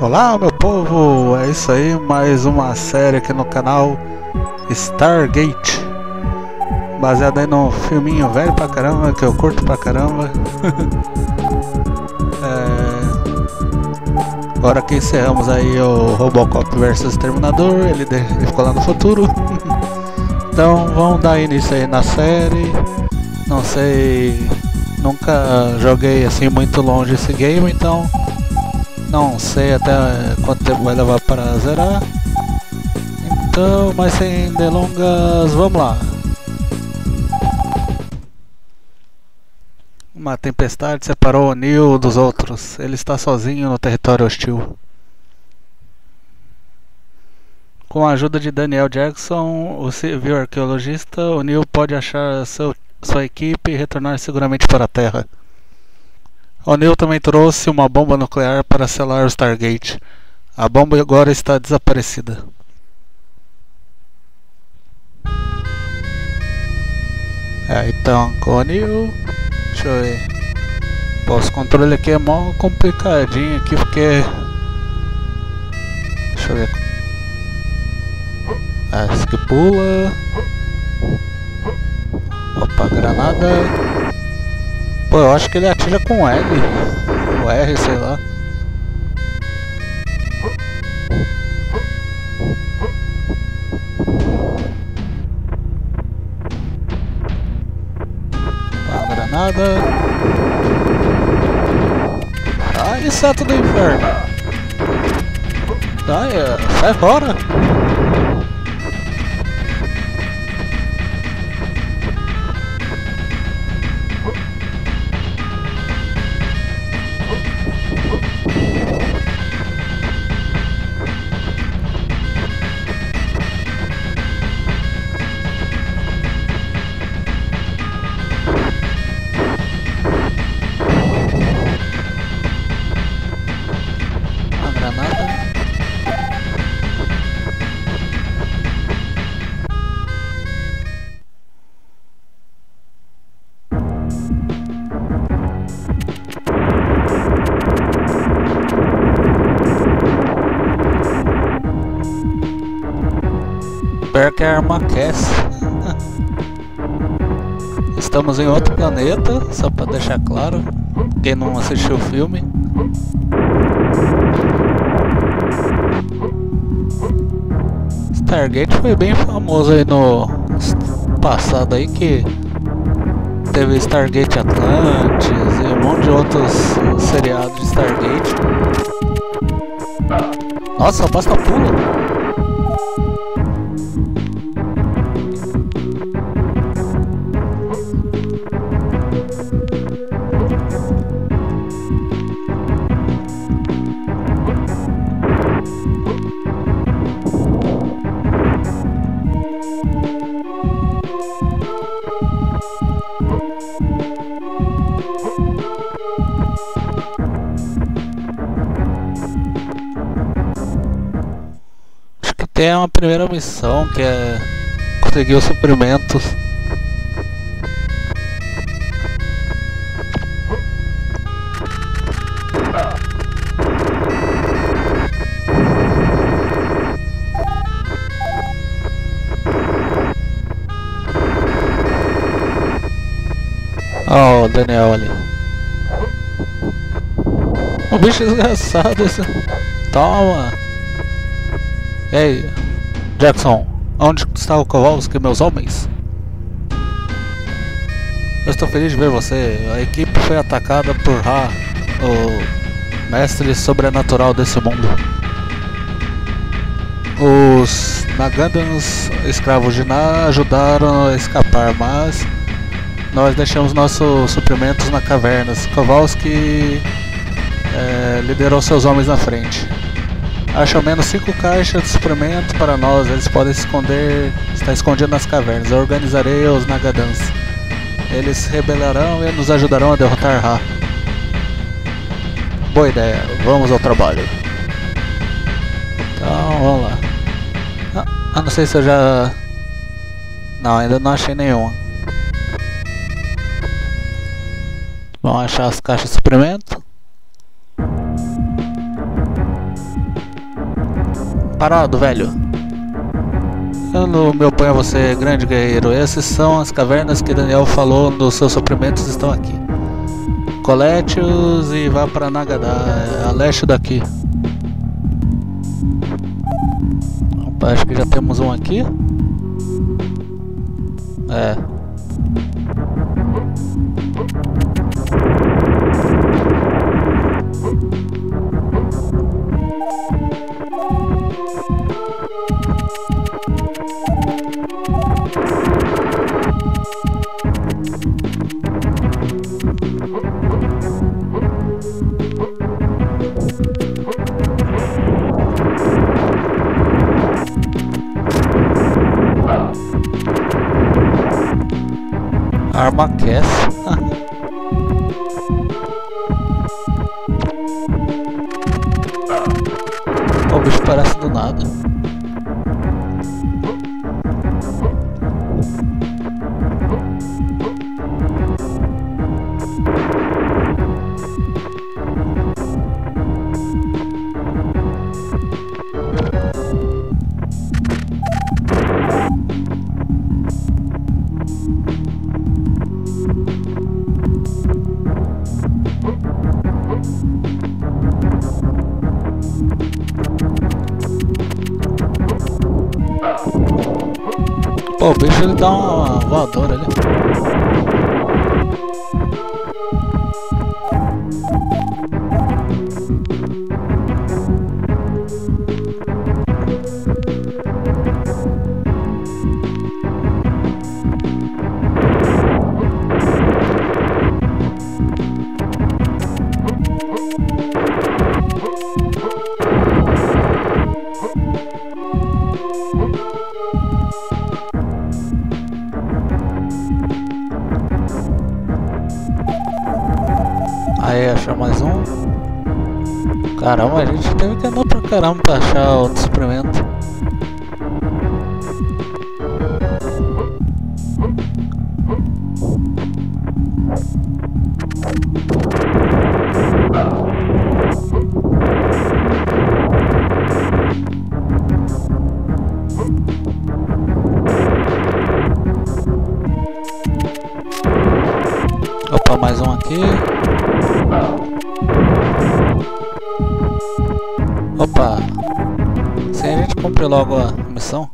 Olá meu povo, é isso aí, mais uma série aqui no canal Stargate, baseada aí num filminho velho pra caramba, que eu curto pra caramba. Agora que encerramos aí o Robocop vs Terminador, ele ficou lá no futuro. Então vamos dar início aí na série. Não sei, nunca joguei assim muito longe esse game, então não sei até quanto tempo vai levar para zerar. Então, mas sem delongas, vamos lá. Uma tempestade separou o Neil dos outros. Ele está sozinho no território hostil. Com a ajuda de Daniel Jackson, o civil arqueologista, o Neil pode achar sua equipe e retornar seguramente para a Terra. O Neil também trouxe uma bomba nuclear para selar o Stargate. A bomba agora está desaparecida. Então, com o Neil, deixa eu ver. Os controles aqui é mó complicadinho aqui, porque... deixa eu ver. Esse que pula. Opa, granada. Pô, eu acho que ele atira com L, ou R, sei lá. Uma granada. Ai, inseto do inferno. Ai, sai fora. Que a arma aquece. Estamos em outro planeta, só para deixar claro, quem não assistiu o filme. Stargate foi bem famoso aí no passado aí, que teve Stargate Atlantis e um monte de outros seriados de Stargate. Nossa, basta pulo! Tem uma primeira missão que é conseguir os suprimentos. Ó, o Daniel ali. Um bicho desgraçado esse. Toma! Ei, Jackson, onde está o Kowalski, meus homens? Eu estou feliz de ver você. A equipe foi atacada por Rá, o mestre sobrenatural desse mundo. Os Nagandans, escravos de Ná, ajudaram a escapar, mas nós deixamos nossos suprimentos na caverna. Kowalski liderou seus homens na frente. Acho ao menos 5 caixas de suprimento para nós, eles podem se esconder, está escondido nas cavernas. Eu organizarei os Nagadans. Eles se rebelarão e nos ajudarão a derrotar Rá. Boa ideia, vamos ao trabalho. Então, vamos lá. Ah, não sei se eu já... não, ainda não achei nenhuma. Vamos achar as caixas de suprimento. parado, velho. Eu não me oponho a você, grande guerreiro. Essas são as cavernas que Daniel falou nos seus suprimentos, estão aqui. Colete-os e vá para Nagada, a leste daqui. Opa, acho que já temos um aqui. É. Arma cast. O bicho parece do nada. Pô, o bicho ele dá uma voadora ali. Aí, achou mais um. Caramba, a gente teve que andar pra caramba pra achar outro suprimento. Opa, mais um aqui. Opa, se a gente cumpre logo a missão.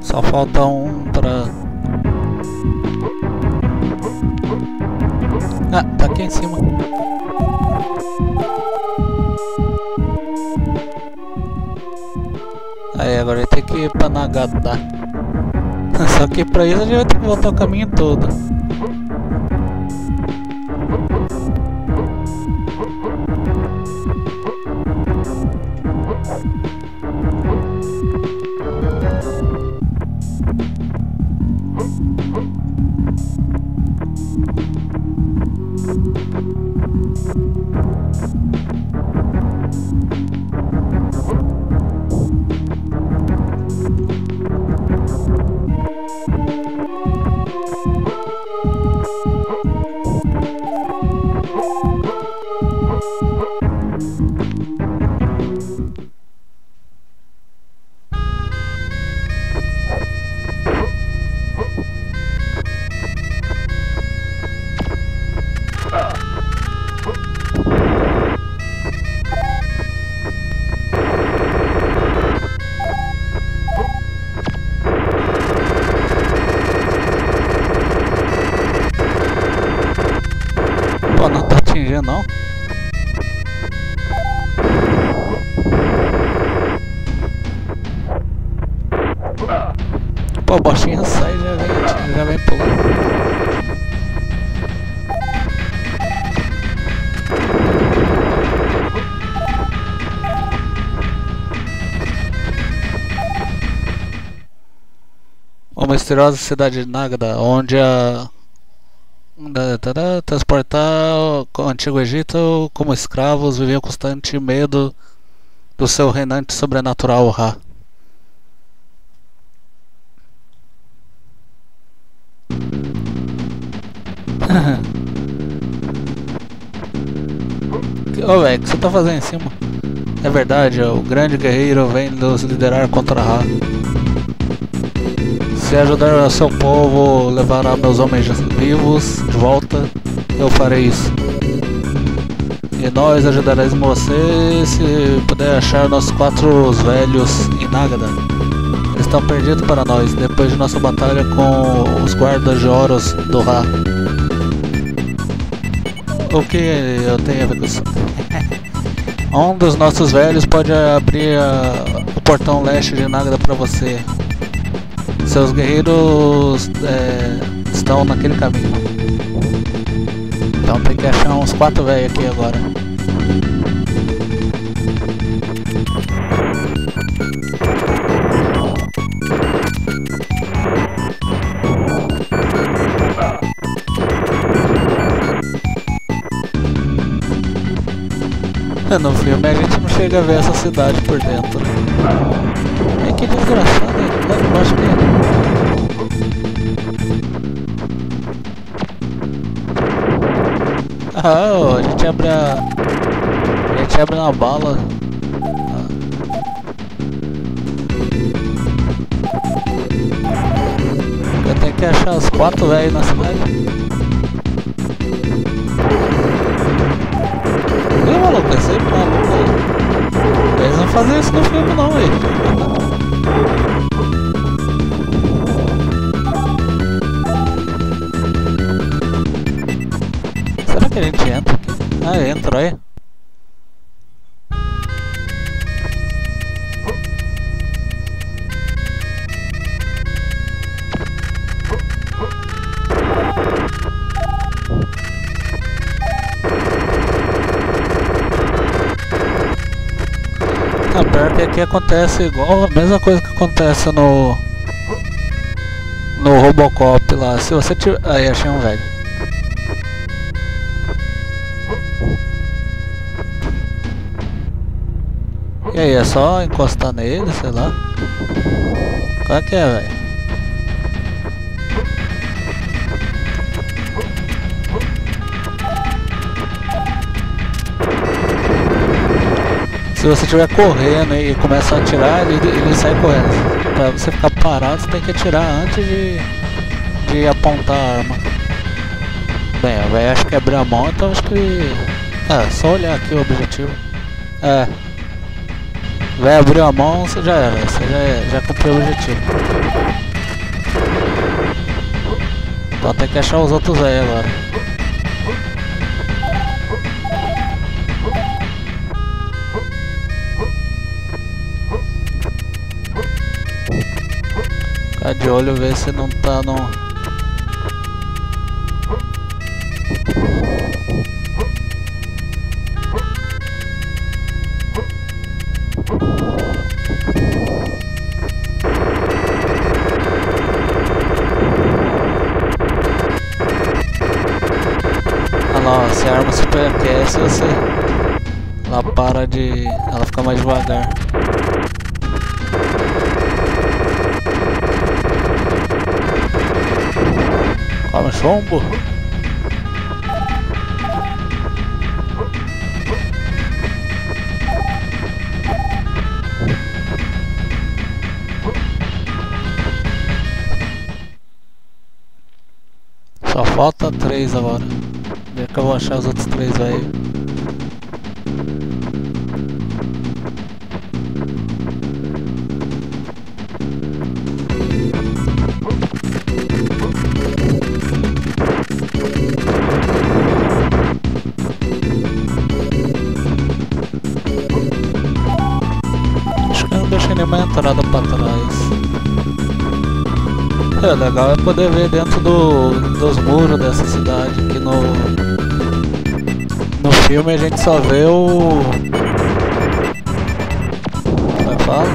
Só falta um pra... Ah, tá aqui em cima. Aí, agora vai ter que ir pra Nagada. Só que pra isso a gente vai ter que voltar o caminho todo. Não, pô, a bochinha sai e já vem pulando. Uma misteriosa cidade de Nagada, onde a transportar o antigo Egito como escravos viviam constante medo do seu reinante sobrenatural, Rá. Ô, velho, o que você tá fazendo em cima? É verdade, o grande guerreiro vem nos liderar contra Rá. Se ajudar o seu povo, levará meus homens vivos de volta, eu farei isso. E nós ajudaremos você se puder achar nossos quatro velhos em Nagada. Eles estão perdidos para nós, depois de nossa batalha com os guardas de Horus do Rá. O que eu tenho a ver com isso? Um dos nossos velhos pode abrir o portão leste de Nagada para você. Seus guerreiros estão naquele caminho. Então tem que achar uns quatro velhos aqui agora. No filme a gente não chega a ver essa cidade por dentro. É que desgraçado, é claro, eu acho que... Ah, a gente abre uma bala. Eu tenho que achar os quatro velhos na cidade. Pensei, maluco, eles não fazem isso no filme não, velho. Será que a gente entra aqui? Ah, entra aí. Aqui acontece igual a mesma coisa que acontece no Robocop lá. Se você tiver... Aí achei um velho. E aí, é só encostar nele, sei lá. Qual é que é, velho? Se você estiver correndo e começar a atirar, ele sai correndo. Pra você ficar parado, você tem que atirar antes de apontar a arma. Bem, eu véio, acho que abriu a mão, então acho que... Ah, só olhar aqui o objetivo. É. Vai abrir a mão, você já era. Você já cumpriu o objetivo. Então tem que achar os outros aí agora. Tá de olho, ver se não tá no... Ah lá, ó, se a arma superaquece, você... Ela para de... Ela fica mais devagar. Calma, chombo. Só falta 3 agora. Vê que eu vou achar os outros 3 aí. Entrada pra trás. É legal é poder ver dentro dos muros dessa cidade, que no filme a gente só vê o... Vai falar?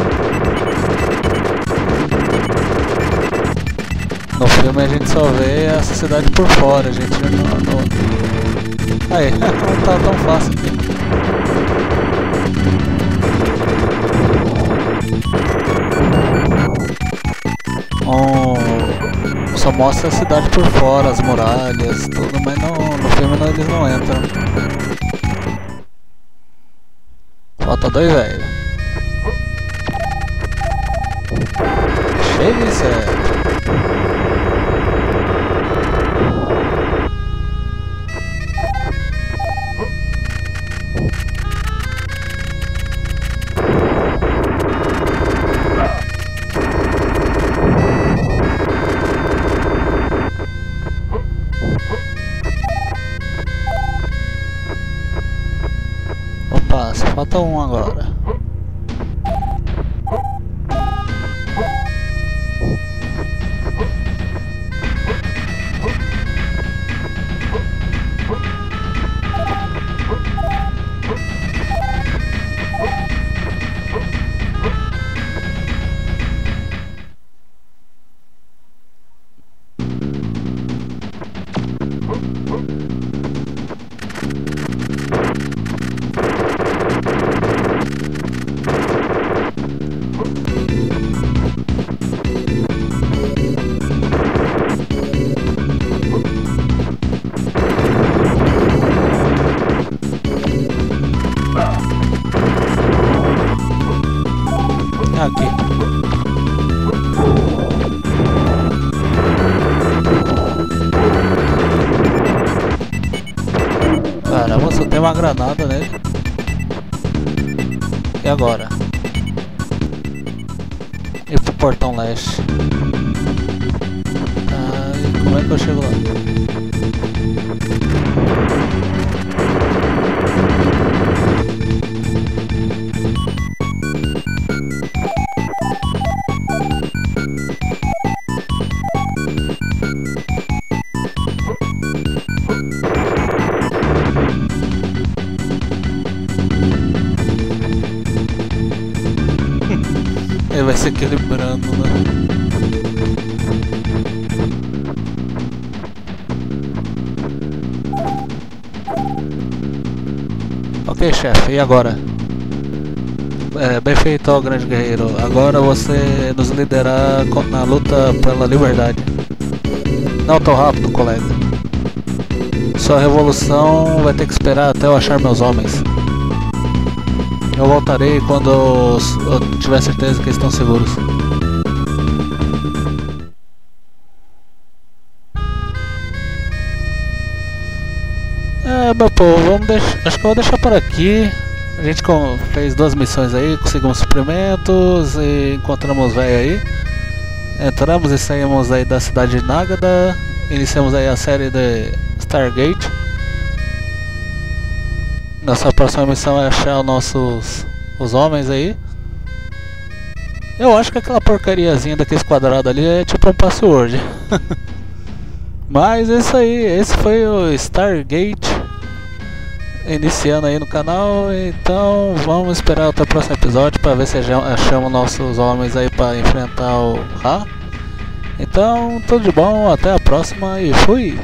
No filme a gente só vê essa cidade por fora, a gente não... Aí, não tá tão fácil aqui. Só mostra a cidade por fora, as muralhas, tudo, mas no filme eles não entram. Falta dois, velho. Cheio de sério. Falta um agora. Caramba, só tem uma granada nele. E agora? E pro portão leste. Ah, como é que eu chego lá? Vai se equilibrando, né? Ok, chefe, e agora? É, bem feito, ó, grande guerreiro. Agora você nos liderará na luta pela liberdade. Não tão rápido, colega. Sua revolução vai ter que esperar até eu achar meus homens. Eu voltarei quando eu tiver certeza que eles estão seguros. É, meu povo, vamos deixar. Acho que eu vou deixar por aqui. A gente fez duas missões aí, conseguimos suprimentos e encontramos o velho aí. Entramos e saímos aí da cidade de Nagada. Iniciamos aí a série de Stargate. Nossa próxima missão é achar os homens aí. Eu acho que aquela porcariazinha daqueles quadrados ali é tipo um password. Mas é isso aí, esse foi o Stargate. Iniciando aí no canal, então vamos esperar até o próximo episódio para ver se achamos nossos homens aí para enfrentar o Rá. Então, tudo de bom, até a próxima e fui!